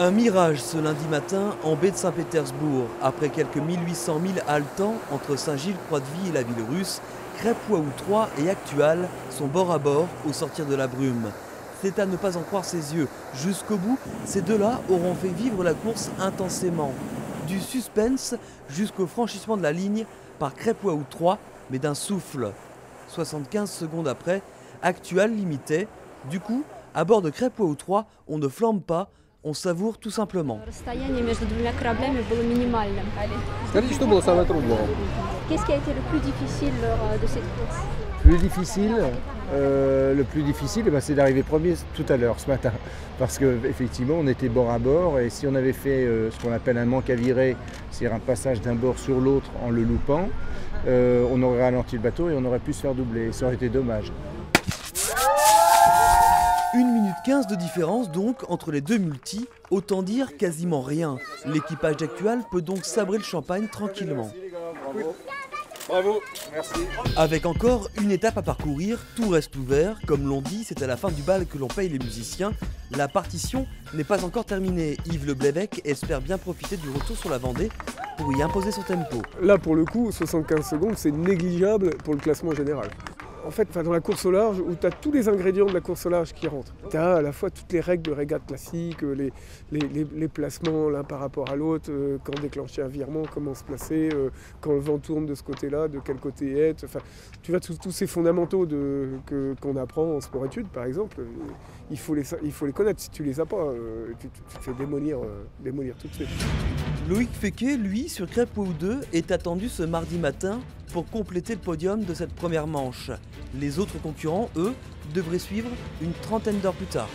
Un mirage ce lundi matin en baie de Saint-Pétersbourg. Après quelques 1800 000 haletants entre Saint-Gilles-Croix-de-Vie et la ville russe, Crêpes Whaou 3 et Actual sont bord à bord au sortir de la brume. C'est à ne pas en croire ses yeux. Jusqu'au bout, ces deux-là auront fait vivre la course intensément. Du suspense jusqu'au franchissement de la ligne par Crêpes Whaou 3, mais d'un souffle. 75 secondes après, Actual limitait. Du coup, à bord de Crêpes Whaou 3, on ne flambe pas, on savoure tout simplement. Qu'est-ce qui a été le plus difficile lors de cette course? Le plus difficile, c'est d'arriver premier tout à l'heure, ce matin. Parce qu'effectivement, on était bord à bord. Et si on avait fait ce qu'on appelle un manque à virer, c'est-à-dire un passage d'un bord sur l'autre en le loupant, on aurait ralenti le bateau et on aurait pu se faire doubler. Ça aurait été dommage. 1 minute 15 de différence donc entre les deux multis, autant dire quasiment rien. L'équipage d'Actual peut donc sabrer le champagne tranquillement. Merci. Bravo, merci. Avec encore une étape à parcourir, tout reste ouvert. Comme l'on dit, c'est à la fin du bal que l'on paye les musiciens. La partition n'est pas encore terminée. Yves Leblévec espère bien profiter du retour sur la Vendée pour y imposer son tempo. Là pour le coup, 75 secondes, c'est négligeable pour le classement général. En fait, dans la course au large, où tu as tous les ingrédients de la course au large qui rentrent. Tu as à la fois toutes les règles de régate classique, les placements l'un par rapport à l'autre, quand déclencher un virement, comment se placer, quand le vent tourne de ce côté-là, de quel côté être. Enfin, tu vois, tous ces fondamentaux qu'on apprend en sport-études, par exemple, il faut les connaître. Si tu les as pas, tu te fais démolir tout de suite. Loïc Féquet, lui, sur Crêpes Whaou 2, est attendu ce mardi matin pour compléter le podium de cette première manche. Les autres concurrents, eux, devraient suivre une trentaine d'heures plus tard.